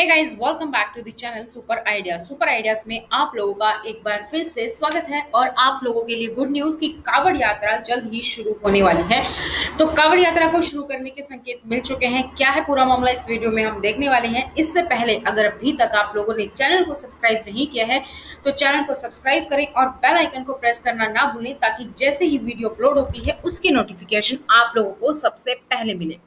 Hey guys, welcome back to the channel super ideas. Super ideas में आप लोगों का एक बार फिर से स्वागत है और आप लोगों के लिए गुड न्यूज़ कि कांवड़ यात्रा जल्द ही शुरू होने वाली है। तो कांवड़ यात्रा को शुरू करने के संकेत मिल चुके हैं। क्या है पूरा मामला, इस वीडियो में हम देखने वाले हैं। इससे पहले अगर अभी तक आप लोगों ने चैनल को सब्सक्राइब नहीं किया है तो चैनल को सब्सक्राइब करें और बेल आइकन को प्रेस करना ना भूलें, ताकि जैसे ही वीडियो अपलोड होती है उसकी नोटिफिकेशन आप लोगों को सबसे पहले मिले।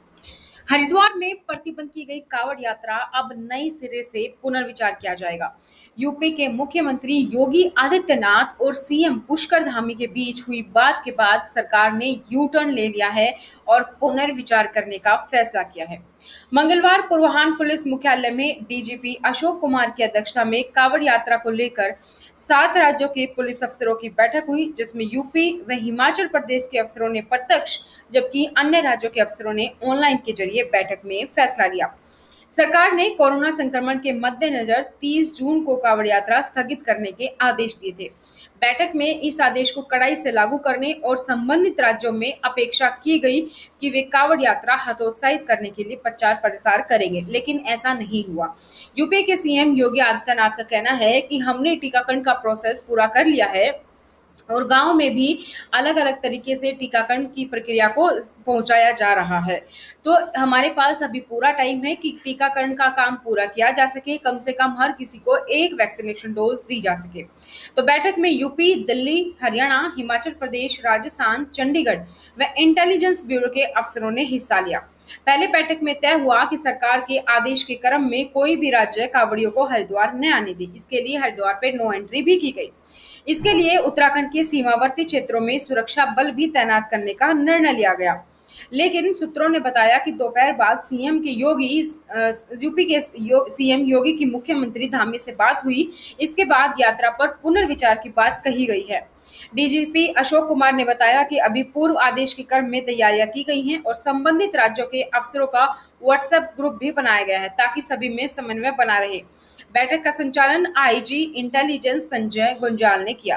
हरिद्वार में प्रतिबंध की गई कांवड़ यात्रा अब नए सिरे से पुनर्विचार किया जाएगा। यूपी के मुख्यमंत्री योगी आदित्यनाथ और सीएम पुष्कर धामी के बीच हुई बात के बाद सरकार ने यू टर्न ले लिया है और पुनर्विचार करने का फैसला किया है। मंगलवार पूर्वाहन पुलिस मुख्यालय में डीजीपी अशोक कुमार की अध्यक्षता में कांवड़ यात्रा को लेकर 7 राज्यों के पुलिस अफसरों की बैठक हुई, जिसमें यूपी व हिमाचल प्रदेश के अफसरों ने प्रत्यक्ष जबकि अन्य राज्यों के अफसरों ने ऑनलाइन के जरिए बैठक में फैसला लिया। सरकार ने कोरोना संक्रमण के मद्देनजर 30 जून को कांवड़ यात्रा स्थगित करने के आदेश दिए थे। बैठक में इस आदेश को कड़ाई से लागू करने और संबंधित राज्यों में अपेक्षा की गई कि वे कांवड़ यात्रा हतोत्साहित करने के लिए प्रचार प्रसार करेंगे, लेकिन ऐसा नहीं हुआ। यूपी के सीएम योगी आदित्यनाथ का कहना है कि हमने टीकाकरण का प्रोसेस पूरा कर लिया है और गांव में भी अलग अलग तरीके से टीकाकरण की प्रक्रिया को पहुंचाया जा रहा है, तो हमारे पास अभी पूरा टाइम है कि टीकाकरण का काम पूरा किया जा सके, कम से कम हर किसी को एक वैक्सीनेशन डोज दी जा सके। तो बैठक में यूपी, दिल्ली, हरियाणा, हिमाचल प्रदेश, राजस्थान, चंडीगढ़ व इंटेलिजेंस ब्यूरो के अफसरों ने हिस्सा लिया। पहले बैठक में तय हुआ कि सरकार के आदेश के क्रम में कोई भी राज्य कांवड़ियों को हरिद्वार न आने दे। इसके लिए हरिद्वार पर नो एंट्री भी की गई। इसके लिए उत्तराखंड के सीमावर्ती क्षेत्रों में सुरक्षा बल भी तैनात करने का निर्णय लिया गया, लेकिन सूत्रों ने बताया कि दोपहर बाद यूपी के सीएम योगी की मुख्यमंत्री धामी से बात हुई। इसके बाद यात्रा पर पुनर्विचार की बात कही गई है। डीजीपी अशोक कुमार ने बताया कि अभी पूर्व आदेश के क्रम में तैयारियां की गई हैं और संबंधित राज्यों के अफसरों का व्हाट्सएप ग्रुप भी बनाया गया है ताकि सभी में समन्वय बना रहे। बैठक का संचालन आईजी इंटेलिजेंस संजय गुंजाल ने किया।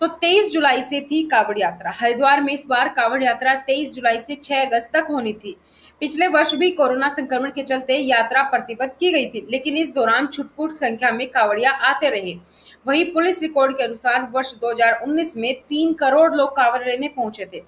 तो 23 जुलाई से थी कांवड़ यात्रा। हरिद्वार में इस बार कांवड़ यात्रा 23 जुलाई से 6 अगस्त तक होनी थी। पिछले वर्ष भी कोरोना संक्रमण के चलते यात्रा प्रतिबंध की गई थी, लेकिन इस दौरान छुटपुट संख्या में कांवड़िया आते रहे। वहीं पुलिस रिकॉर्ड के अनुसार वर्ष 2019 में 3 करोड़ लोग कांवड़ लेने पहुंचे थे।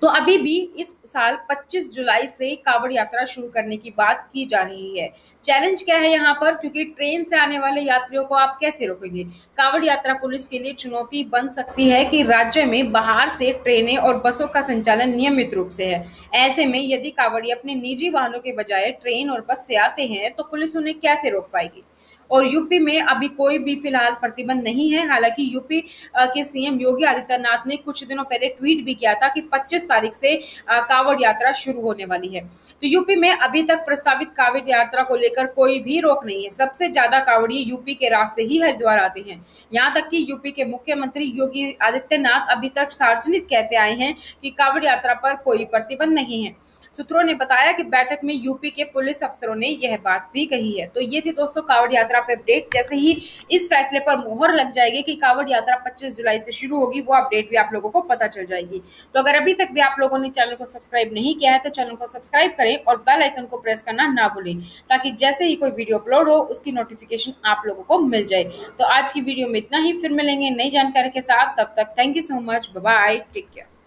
तो अभी भी इस साल 25 जुलाई से कांवड़ यात्रा शुरू करने की बात की जा रही है। चैलेंज क्या है यहाँ पर, क्योंकि ट्रेन से आने वाले यात्रियों को आप कैसे रोकेंगे। कांवड़ यात्रा पुलिस के लिए चुनौती बन सकती है कि राज्य में बाहर से ट्रेनें और बसों का संचालन नियमित रूप से है। ऐसे में यदि कांवड़िए अपने निजी वाहनों के बजाय ट्रेन और बस से आते हैं तो पुलिस उन्हें कैसे रोक पाएगी। और यूपी में अभी कोई भी फिलहाल प्रतिबंध नहीं है। हालांकि यूपी के सीएम योगी आदित्यनाथ ने कुछ दिनों पहले ट्वीट भी किया था कि 25 तारीख से कांवड़ यात्रा शुरू होने वाली है। तो यूपी में अभी तक प्रस्तावित कांवड़ यात्रा को लेकर कोई भी रोक नहीं है। सबसे ज्यादा कांवड़िए यूपी के रास्ते ही हरिद्वार आते हैं। यहाँ तक कि यूपी के मुख्यमंत्री योगी आदित्यनाथ अभी तक सार्वजनिक कहते आए हैं कि कांवड़ यात्रा पर कोई प्रतिबंध नहीं है। सूत्रों ने बताया कि बैठक में यूपी के पुलिस अफसरों ने यह बात भी कही है। तो ये थी दोस्तों कांवड़ यात्रा पर अपडेट। जैसे ही इस फैसले पर मोहर लग जाएगी कि कांवड़ यात्रा 25 जुलाई से शुरू होगी, वो अपडेट भी आप लोगों को पता चल जाएगी। तो अगर अभी तक भी आप लोगों ने चैनल को सब्सक्राइब नहीं किया है तो चैनल को सब्सक्राइब करें और बेल आइकन को प्रेस करना ना भूलें, ताकि जैसे ही कोई वीडियो अपलोड हो उसकी नोटिफिकेशन आप लोगों को मिल जाए। तो आज की वीडियो में इतना ही। फिर मिलेंगे नई जानकारी के साथ, तब तक thank you so much, bye, take care.